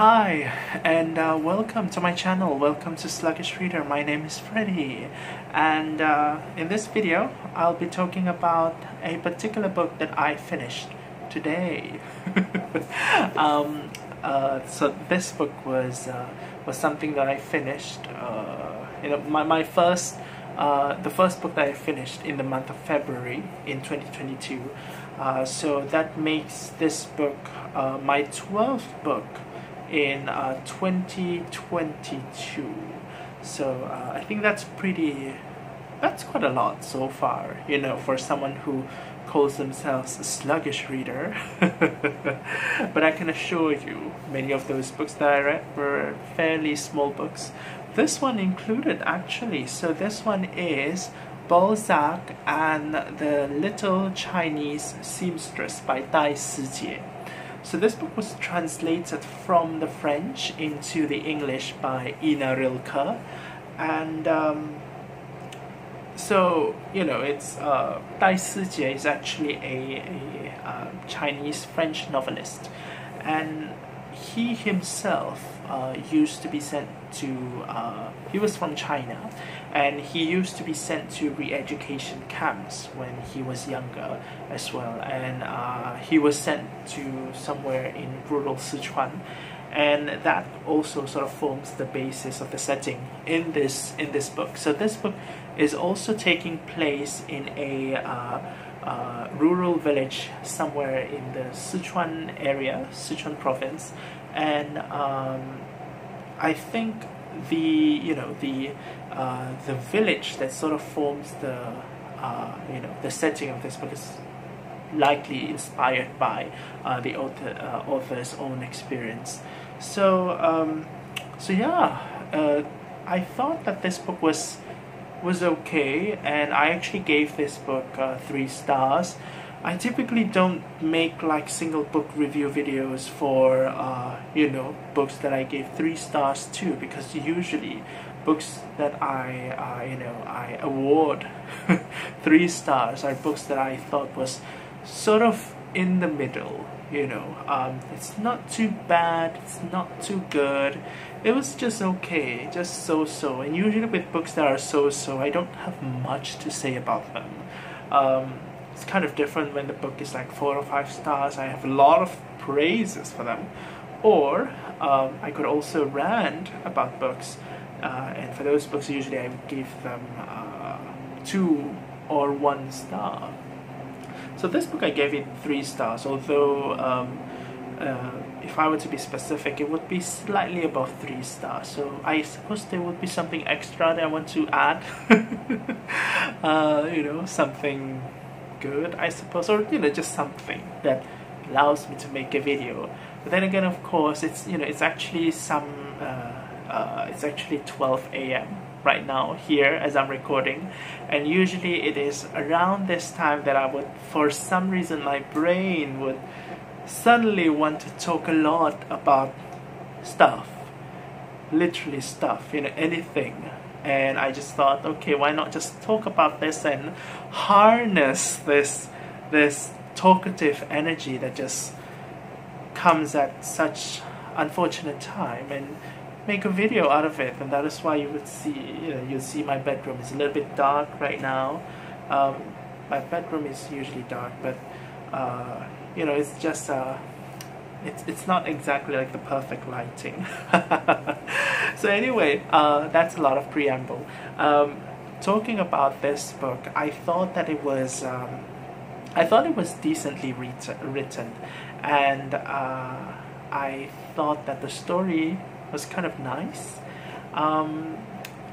Hi, and welcome to my channel. Welcome to Sluggish Reader. My name is Freddie, and in this video I'll be talking about a particular book that I finished today. So this book was something that I finished, you know, the first book that I finished in the month of February in 2022. So that makes this book my 12th book in 2022. So I think that's quite a lot so far, you know, for someone who calls themselves a sluggish reader. But I can assure you, many of those books that I read were fairly small books, this one included actually. So this one is Balzac and the Little Chinese Seamstress by Dai Sijie. So this book was translated from the French into the English by Ina Rilke, and so, you know, it's Dai Sijie is actually a Chinese-French novelist, and he himself used to be sent to, he was from China, and he used to be sent to re-education camps when he was younger as well, and he was sent to somewhere in rural Sichuan, and that also sort of forms the basis of the setting in this book. So this book is also taking place in a rural village somewhere in the Sichuan area, Sichuan province, and I think the village that sort of forms the setting of this book is likely inspired by the author's own experience. So I thought that this book was okay, and I actually gave this book 3 stars. I typically don't make like single book review videos for you know, books that I gave 3 stars to, because usually books that I you know, I award 3 stars are books that I thought was sort of in the middle, you know. It's not too bad, it's not too good, it was just okay, just so-so, and usually with books that are so-so I don't have much to say about them. It's kind of different when the book is like 4 or 5 stars, I have a lot of praises for them, or I could also rant about books, and for those books usually I would give them 2 or 1 star. So this book I gave it 3 stars, although if I were to be specific, it would be slightly above 3 stars. So I suppose there would be something extra that I want to add, you know, something good, I suppose, or you know, just something that allows me to make a video. But then again, of course, it's, you know, it's actually some, it's actually 12 AM. Right now here as I'm recording, and usually it is around this time that I would, for some reason my brain would suddenly want to talk a lot about stuff, literally stuff, you know, anything. And I just thought, okay, why not just talk about this and harness this talkative energy that just comes at such unfortunate time and make a video out of it. And that is why you would see, you know, you'll see my bedroom is a little bit dark right now. My bedroom is usually dark, but you know, it's just it's not exactly like the perfect lighting. So anyway, that's a lot of preamble. Talking about this book, I thought that it was decently written, and I thought that the story was kind of nice,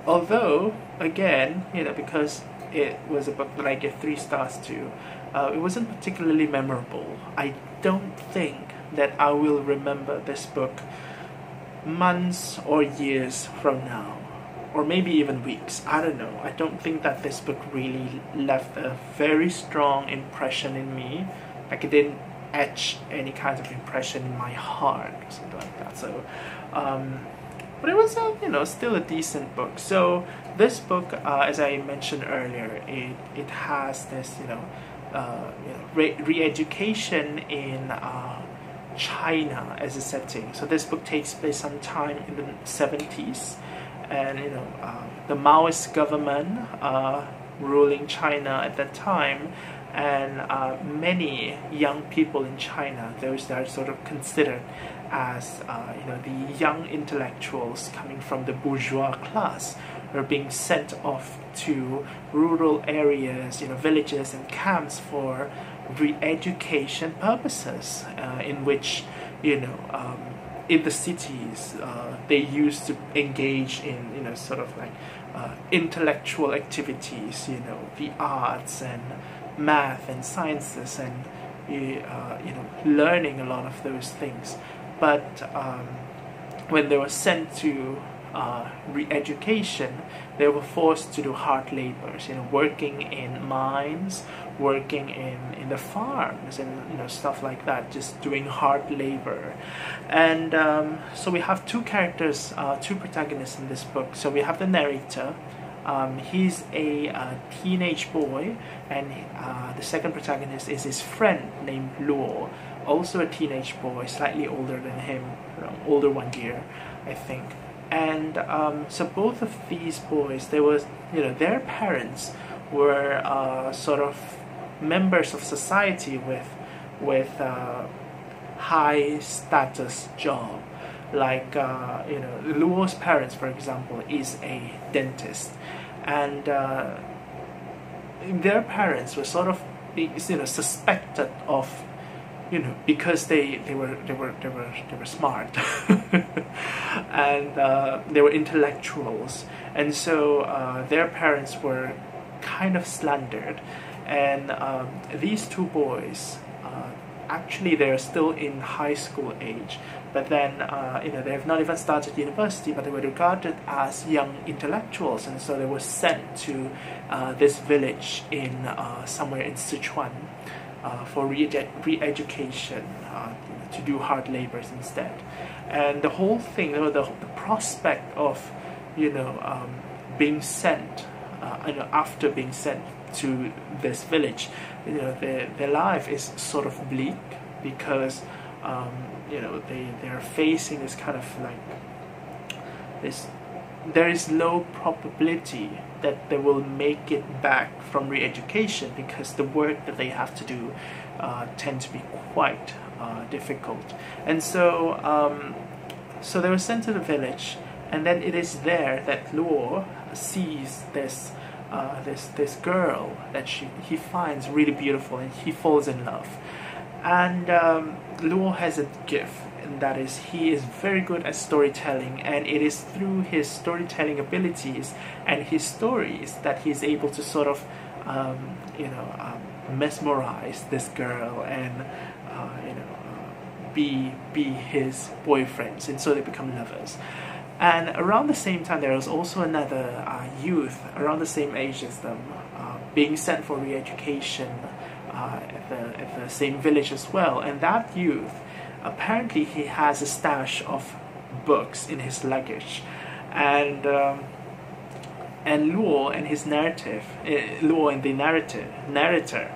although again, you know, because it was a book that I gave 3 stars to, it wasn't particularly memorable. I don't think that I will remember this book months or years from now, or maybe even weeks, I don't know. I don't think that this book really left a very strong impression in me, like it didn't etch any kind of impression in my heart or something like that. So but it was a, you know, still a decent book. So this book, as I mentioned earlier, it has this, you know, re-education in China as a setting. So this book takes place sometime in the 70s, and you know, the Maoist government ruling China at that time, and many young people in China, those that are sort of considered as you know, the young intellectuals coming from the bourgeois class, are being sent off to rural areas, you know, villages and camps for re-education purposes, in which, you know, in the cities they used to engage in, you know, sort of like intellectual activities, you know, the arts and math and sciences and you know, learning a lot of those things. But when they were sent to re-education, they were forced to do hard labors, you know, working in mines, working in the farms, and you know, stuff like that, just doing hard labor. And so we have two characters, two protagonists in this book. So we have the narrator. He's a teenage boy, and the second protagonist is his friend named Luo, also a teenage boy, slightly older than him, older one year, I think. And so both of these boys, they were, you know, their parents were sort of members of society with high status job. Like, you know, Luo's parents, for example, is a dentist, and their parents were sort of, you know, suspected of, you know, because they were smart and they were intellectuals, and so their parents were kind of slandered. And these two boys, actually they're still in high school age, but then you know, they have not even started university, but they were regarded as young intellectuals, and so they were sent to this village in somewhere in Sichuan for re-education, you know, to do hard labors instead. And the whole thing, you know, the prospect of, you know, being sent, you know, after being sent to this village, you know, their life is sort of bleak, because you know, they're facing this kind of like this, there is low probability that they will make it back from re-education, because the work that they have to do tend to be quite difficult. And so so they were sent to the village, and then it is there that Luo sees this this girl that he finds really beautiful, and he falls in love. And Luo has a gift, and that is, he is very good at storytelling, and it is through his storytelling abilities and his stories that he's able to sort of you know, mesmerize this girl, and you know, be his boyfriend, and so they become lovers. And around the same time, there was also another youth around the same age as them, being sent for re-education at the same village as well. And that youth, apparently he has a stash of books in his luggage, and Luo and his narrative, Luo and the narrator,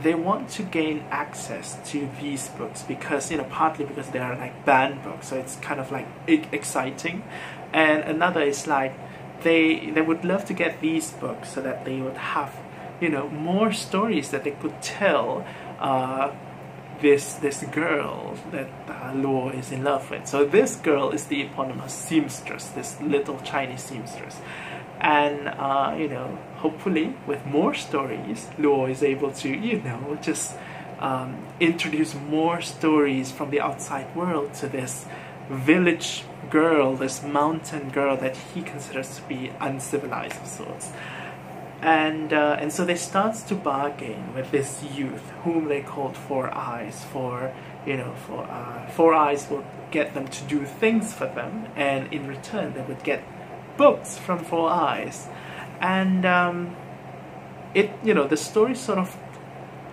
they want to gain access to these books, because, you know, partly because they are like banned books, so it's kind of like exciting. And another is like they would love to get these books so that they would have, you know, more stories that they could tell this girl that Luo is in love with. So this girl is the eponymous seamstress, this little Chinese seamstress. And you know, hopefully with more stories, Luo is able to, you know, just introduce more stories from the outside world to this village girl, this mountain girl that he considers to be uncivilized of sorts. And so they start to bargain with this youth, whom they called Four Eyes, for, you know, for Four Eyes will get them to do things for them, and in return they would get books from Four Eyes. And it, you know, the story sort of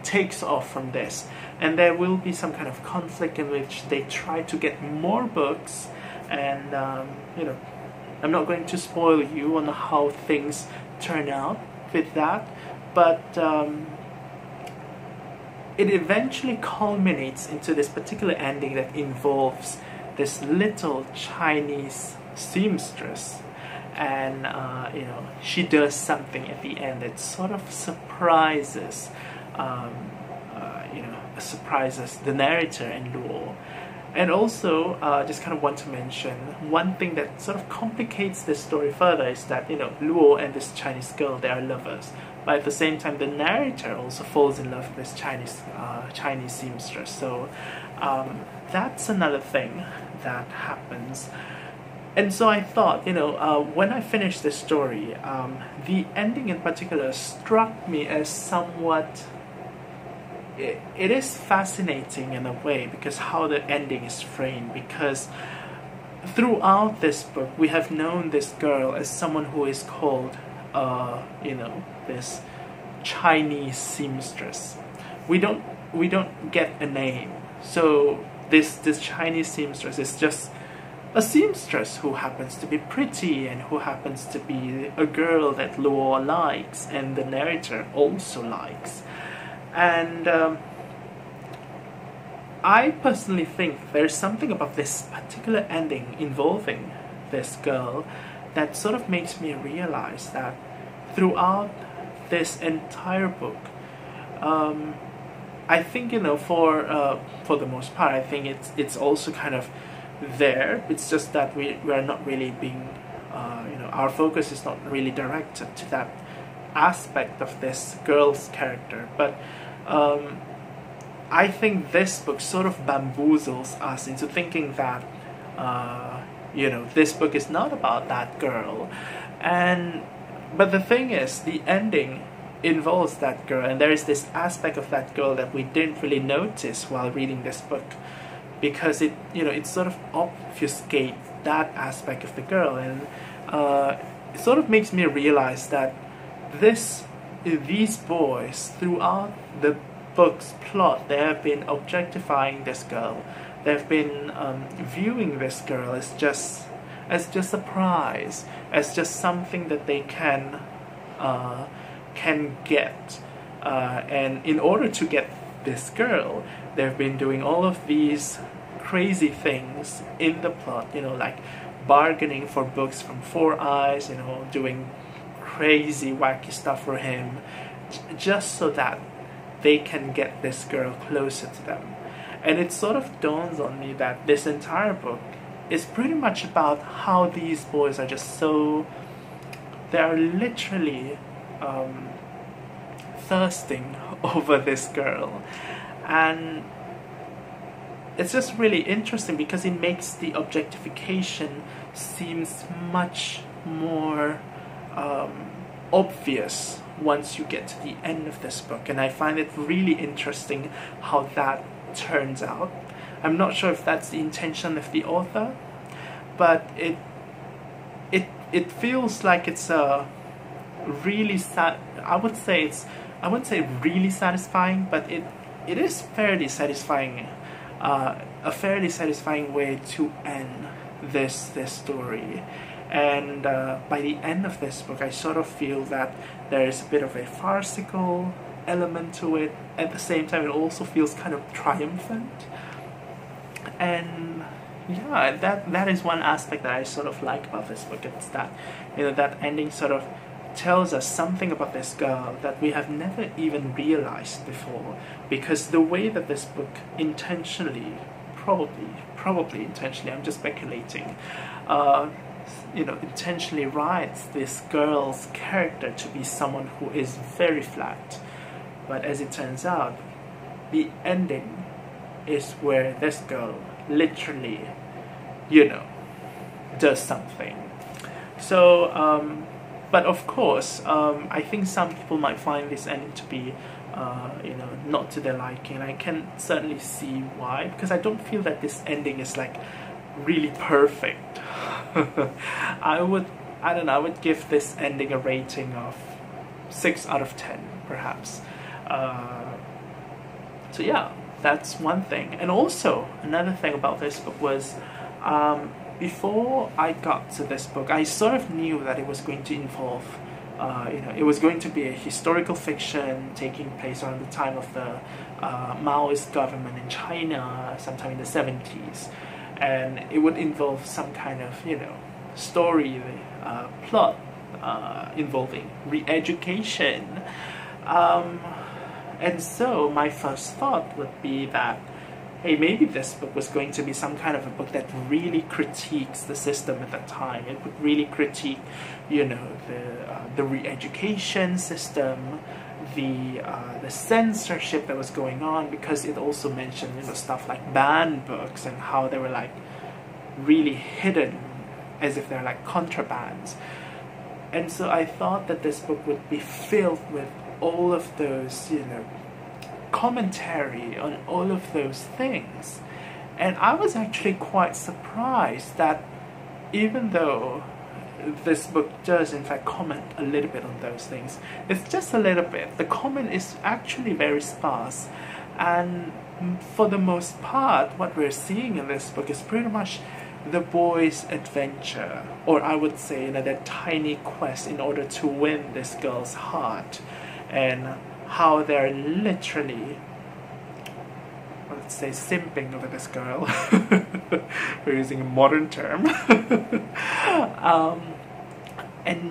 takes off from this, and there will be some kind of conflict in which they try to get more books. And you know, I'm not going to spoil you on how things turn out with that, but it eventually culminates into this particular ending that involves this little Chinese seamstress, and she does something at the end that sort of surprises surprises the narrator and Luo. And also, just kind of want to mention one thing that sort of complicates this story further is that, you know, Luo and this Chinese girl, they are lovers, but at the same time, the narrator also falls in love with this Chinese seamstress. So that's another thing that happens. And so I thought, you know, when I finished this story, the ending in particular struck me as somewhat. It is fascinating in a way because how the ending is framed, because throughout this book we have known this girl as someone who is called this Chinese seamstress. We don't get a name, so this Chinese seamstress is just a seamstress who happens to be pretty and who happens to be a girl that Luo likes and the narrator also likes. And I personally think there's something about this particular ending involving this girl that sort of makes me realize that throughout this entire book, I think, you know, for the most part, I think it's also kind of there. It's just that we are not really being, our focus is not really directed to that aspect of this girl's character, but I think this book sort of bamboozles us into thinking that this book is not about that girl, but the thing is, the ending involves that girl, and there is this aspect of that girl that we didn't really notice while reading this book, because it sort of obfuscates that aspect of the girl, and it sort of makes me realize that these boys throughout the book's plot, they have been objectifying this girl. They've been viewing this girl as just a prize, as just something that they can get. And in order to get this girl, they've been doing all of these crazy things in the plot. You know, like bargaining for books from Four Eyes. You know, doing crazy wacky stuff for him just so that they can get this girl closer to them. And it sort of dawns on me that this entire book is pretty much about how these boys are just so, they are literally thirsting over this girl, and it's just really interesting because it makes the objectification seems much more obvious once you get to the end of this book, and I find it really interesting how that turns out. I'm not sure if that's the intention of the author, but it feels like it's a really I wouldn't say really satisfying, but it is fairly satisfying, a fairly satisfying way to end this story. And by the end of this book, I sort of feel that there is a bit of a farcical element to it. At the same time, it also feels kind of triumphant. And yeah, that is one aspect that I sort of like about this book. It's that, that ending sort of tells us something about this girl that we have never even realized before. Because the way that this book intentionally, probably intentionally, I'm just speculating, intentionally writes this girl's character to be someone who is very flat, but as it turns out, the ending is where this girl literally, does something. So, but of course, I think some people might find this ending to be, not to their liking. I can certainly see why, because I don't feel that this ending is like really perfect. I would give this ending a rating of 6 out of 10 perhaps. So yeah, that's one thing. And also another thing about this book was, before I got to this book, I sort of knew that it was going to involve it was going to be a historical fiction taking place around the time of the Maoist government in China, sometime in the 70s, and it would involve some kind of, story plot involving re-education. And so my first thought would be that, hey, maybe this book was going to be some kind of a book that really critiques the system at that time. It would really critique, the re-education system, the censorship that was going on, because it also mentioned, stuff like banned books and how they were, really hidden as if they're, contrabands. And so I thought that this book would be filled with all of those, commentary on all of those things. And I was actually quite surprised that even though this book does in fact comment a little bit on those things, it's just a little bit. The comment is actually very sparse, and for the most part what we're seeing in this book is pretty much the boy's adventure, or I would say their tiny quest in order to win this girl's heart, and how they're literally, let's say, simping over this girl. We're using a modern term. And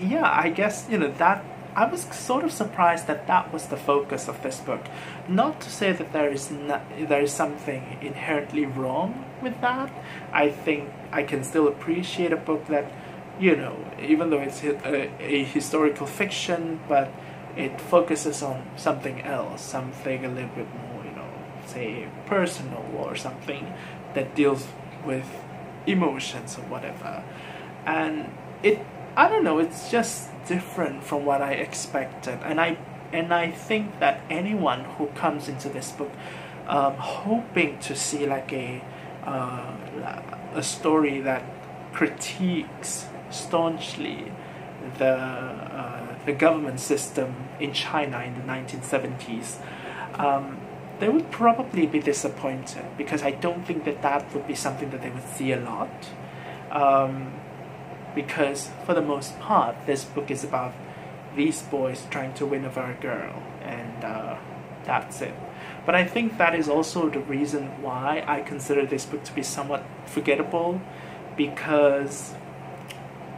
yeah, I guess, that I was sort of surprised that that was the focus of this book. Not to say that there is something inherently wrong with that. I think I can still appreciate a book that, even though it's a historical fiction, but it focuses on something else, something a little bit more, say personal or something that deals with emotions or whatever. And I don't know, it's just different from what I expected. And I think that anyone who comes into this book hoping to see a story that critiques staunchly the government system in China in the 1970s, they would probably be disappointed, because I don't think that that would be something that they would see a lot. Because for the most part, this book is about these boys trying to win over a girl, and that's it. But I think that is also the reason why I consider this book to be somewhat forgettable, because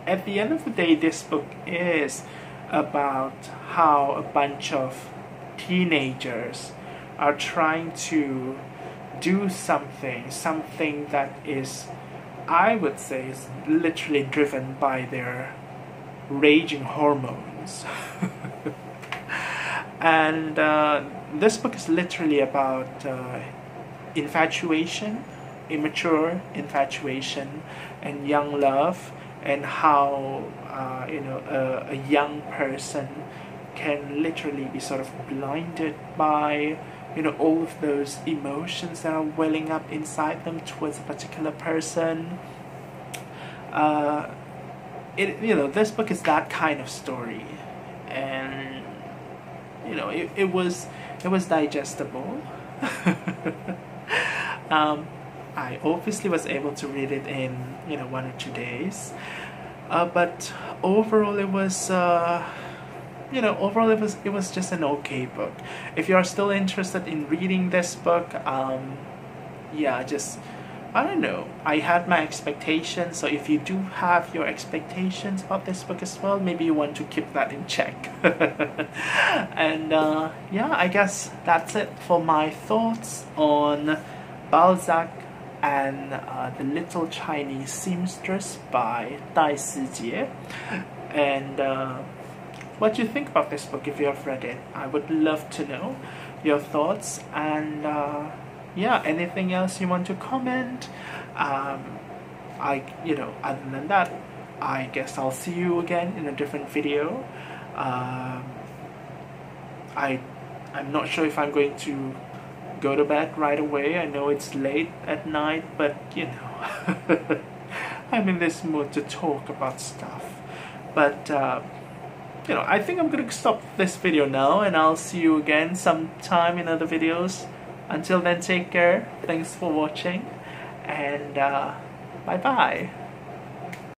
at the end of the day, this book is about how a bunch of teenagers are trying to do something that is, I would say, is literally driven by their raging hormones. And this book is literally about infatuation, immature infatuation, and young love, and how a young person can literally be sort of blinded by all of those emotions that are welling up inside them towards a particular person. This book is that kind of story, and it was digestible. I obviously was able to read it in 1 or 2 days, but overall it was it was just an okay book. If you are still interested in reading this book, yeah, just, I don't know, I had my expectations. So if you do have your expectations about this book as well, maybe you want to keep that in check. And yeah, I guess that's it for my thoughts on Balzac and The Little Chinese Seamstress by Dai Sijie. And what do you think about this book if you have read it? I would love to know your thoughts, and yeah, anything else you want to comment. Other than that, I guess I'll see you again in a different video. I'm not sure if I'm going to go to bed right away. I know it's late at night, but I'm in this mood to talk about stuff. But I think I'm gonna stop this video now, and I'll see you again sometime in other videos. Until then, take care, thanks for watching, and bye bye.